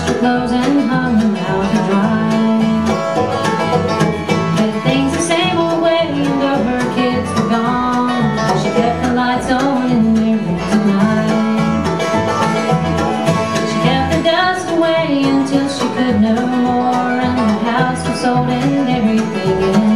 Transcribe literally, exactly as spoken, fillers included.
washed her clothes and hung them out to dry. Did things the same old way until her kids were gone. She kept the lights on in their room tonight. She kept the dust away until she could no more, and the house was sold and everything.